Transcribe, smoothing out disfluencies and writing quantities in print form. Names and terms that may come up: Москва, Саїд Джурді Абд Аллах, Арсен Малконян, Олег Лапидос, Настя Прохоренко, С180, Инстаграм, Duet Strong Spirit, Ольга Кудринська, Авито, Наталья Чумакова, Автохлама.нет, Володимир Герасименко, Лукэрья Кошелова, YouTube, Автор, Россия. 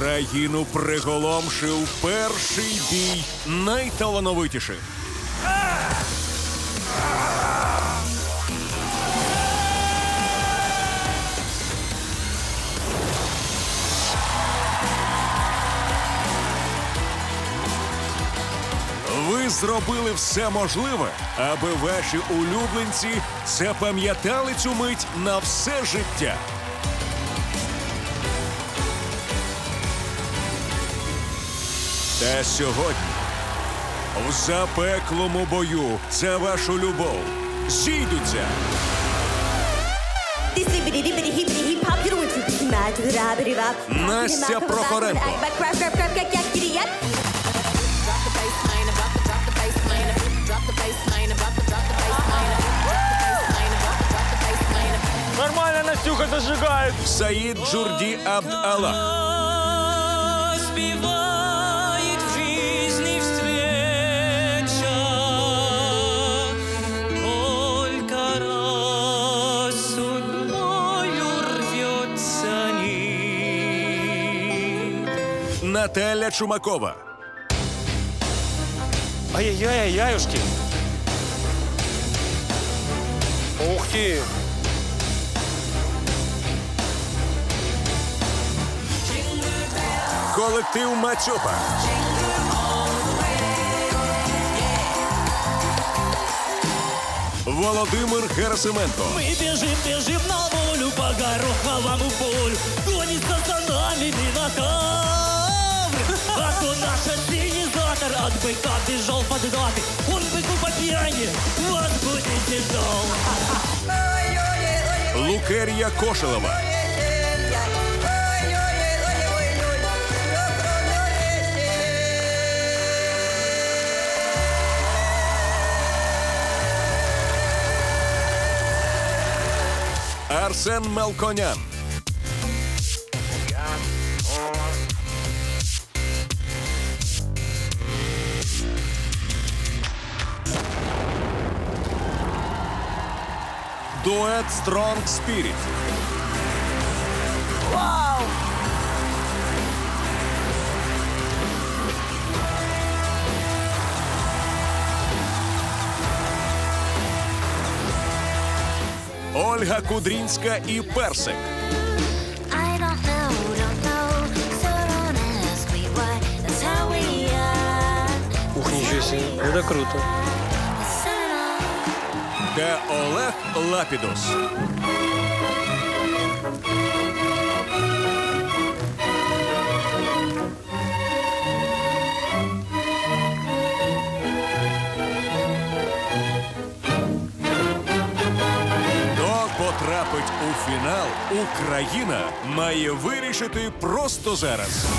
Країну приголомшив перший бій найталановитіших. Ви зробили все можливе, аби ваші улюбленці запам'ятали цю мить на все життя. Та сьогодні в запеклому бою за вашу любов зійдуться Настя Прохоренко, нормально, Настюха зажигает, Саїд Джурді Абд Аллах, Наталья Чумакова. Ай-яй-яй-яюшки. Ух ты. Колектив Мачопа. Володимир Герасименко. Мы бежим, бежим на волю по гороховому полю. Гонится за нами минотавр. А то наш организатор от быка бежал под даты. Он быку по пьяни, вот будет тяжел. Лукэрья Кошелова. Арсен Малконян. Duet Strong Spirit. Вау! Ольга Кудринська і Персик. Ух, нічого себе, це круто. Та Олег Лапидос. Хто потрапить у фінал, Україна має вирішити просто зараз.